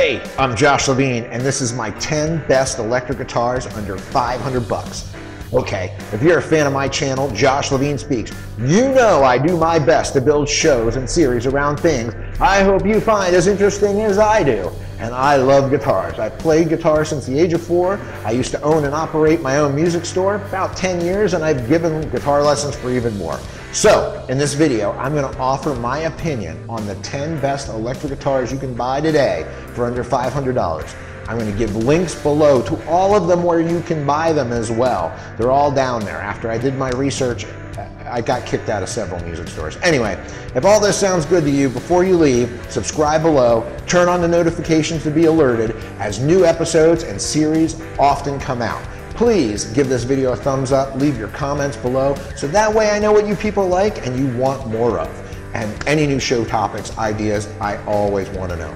Hey, I'm Josh Levine, and this is my 10 best electric guitars under 500 bucks. Okay, if you're a fan of my channel, Josh Levine Speaks, you know I do my best to build shows and series around things I hope you find as interesting as I do. And I love guitars. I've played guitar since the age of 4. I used to own and operate my own music store about 10 years, and I've given guitar lessons for even more. So, in this video, I'm going to offer my opinion on the 10 best electric guitars you can buy today for under $500. I'm going to give links below to all of them where you can buy them as well. They're all down there. After I did my research, I got kicked out of several music stores. Anyway, if all this sounds good to you, before you leave, subscribe below, turn on the notifications to be alerted as new episodes and series often come out. Please give this video a thumbs up, leave your comments below, so that way I know what you people like and you want more of. And any new show topics, ideas, I always want to know.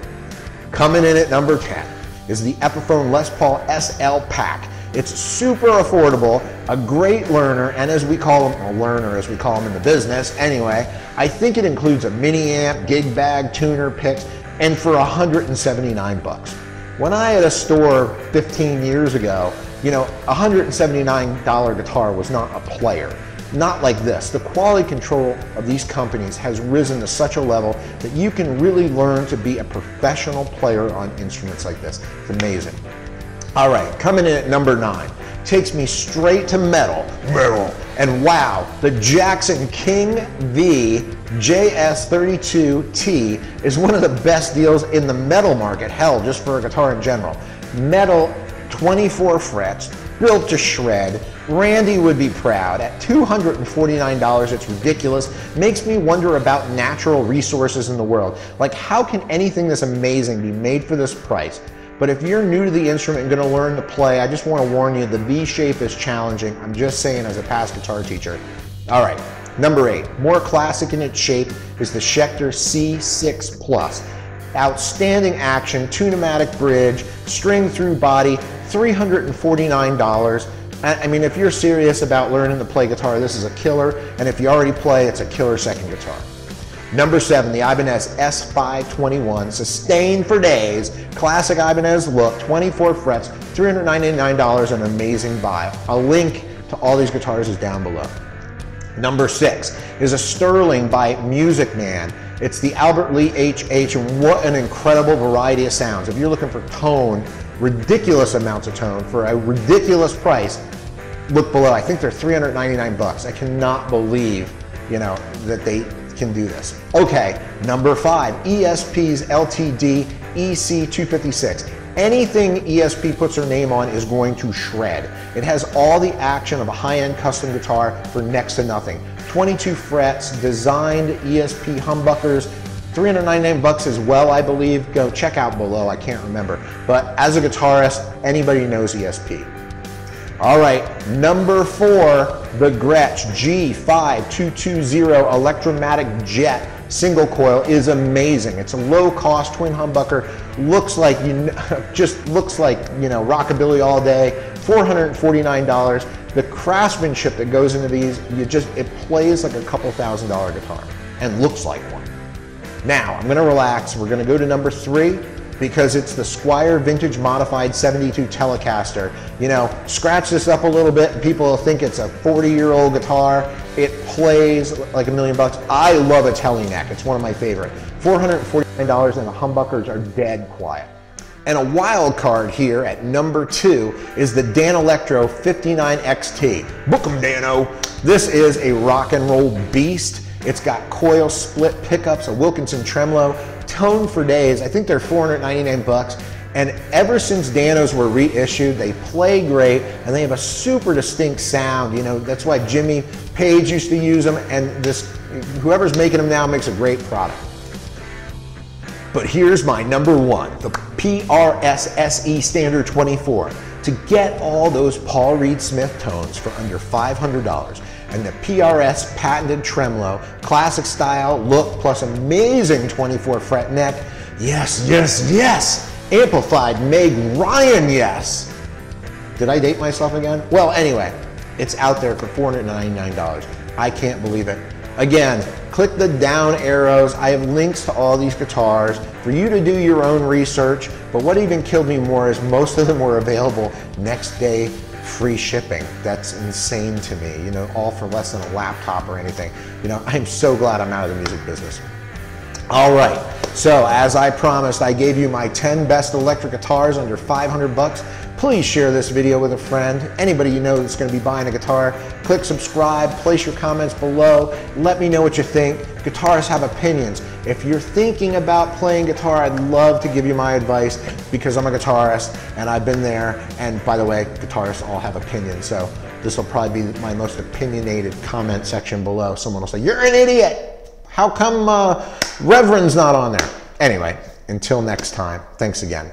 Coming in at number 10 is the Epiphone Les Paul SL Pack. It's super affordable, a great learner, and as we call them, a learner as we call them in the business. Anyway, I think it includes a mini amp, gig bag, tuner, picks, and for 179 bucks. When I had a store 15 years ago, you know, a $179 guitar was not a player. Not like this. The quality control of these companies has risen to such a level that you can really learn to be a professional player on instruments like this. It's amazing. All right, coming in at number 9, takes me straight to metal, and wow, the Jackson King V JS32T is one of the best deals in the metal market, hell, just for a guitar in general. Metal, 24 frets, built to shred. Randy would be proud. At $249, it's ridiculous. Makes me wonder about natural resources in the world. Like, how can anything this amazing be made for this price? But if you're new to the instrument and going to learn to play, I just want to warn you, the V shape is challenging. I'm just saying as a past guitar teacher. All right, number 8, more classic in its shape, is the Schecter C6 Plus. Outstanding action, tunematic bridge, string through body, $349. I mean, if you're serious about learning to play guitar, this is a killer. And if you already play, it's a killer second guitar. Number 7, the Ibanez S521, sustained for days, classic Ibanez look, 24 frets, $399, an amazing buy. A link to all these guitars is down below. Number 6 is a Sterling by Music Man. It's the Albert Lee HH, and what an incredible variety of sounds. If you're looking for tone, ridiculous amounts of tone for a ridiculous price, look below. I think they're 399 bucks. I cannot believe, you know, that they can do this. Okay, number 5, ESP's LTD EC256. Anything ESP puts her name on is going to shred. It has all the action of a high-end custom guitar for next to nothing. 22 frets, designed ESP humbuckers, 399 bucks as well, I believe. Go check out below, I can't remember. But as a guitarist, anybody knows ESP. All right, number 4, the Gretsch G5220 Electromatic Jet single coil is amazing. It's a low-cost twin humbucker. Looks like, you know, rockabilly all day. $449. The craftsmanship that goes into these, it plays like a couple $1,000 guitar and looks like one. Now I'm going to relax. We're going to go to number 3. Because it's the Squier Vintage Modified 72 Telecaster. You know, scratch this up a little bit and people will think it's a 40-year-old guitar. It plays like $1,000,000. I love a Teleneck. It's one of my favorite. $449 and the humbuckers are dead quiet. And a wild card here at number 2 is the Danelectro 59XT. Book 'em, Dano. This is a rock and roll beast. It's got coil split pickups, a Wilkinson tremolo, tone for days. I think they're 499 bucks. And ever since Danos were reissued, they play great and they have a super distinct sound. You know, that's why Jimmy Page used to use them, and this, whoever's making them now makes a great product. But here's my number 1, the PRS SE Standard 24. To get all those Paul Reed Smith tones for under $500, and the PRS patented tremolo, classic style look plus amazing 24 fret neck, yes, yes, yes, amplified Meg Ryan, yes. Did I date myself again? Well, anyway, it's out there for $499. I can't believe it. Again, click the down arrows. I have links to all these guitars for you to do your own research, but what even killed me more is most of them were available next day free shipping. That's insane to me, you know, all for less than a laptop or anything. You know, I'm so glad I'm out of the music business. All right, so as I promised, I gave you my 10 best electric guitars under 500 bucks. Please share this video with a friend, anybody you know that's going to be buying a guitar. Click subscribe, place your comments below, let me know what you think. Guitarists have opinions. If you're thinking about playing guitar, I'd love to give you my advice because I'm a guitarist and I've been there. And by the way, guitarists all have opinions, so this will probably be my most opinionated comment section below. Someone will say, "You're an idiot! How come Reverend's not on there?" Anyway, until next time, thanks again.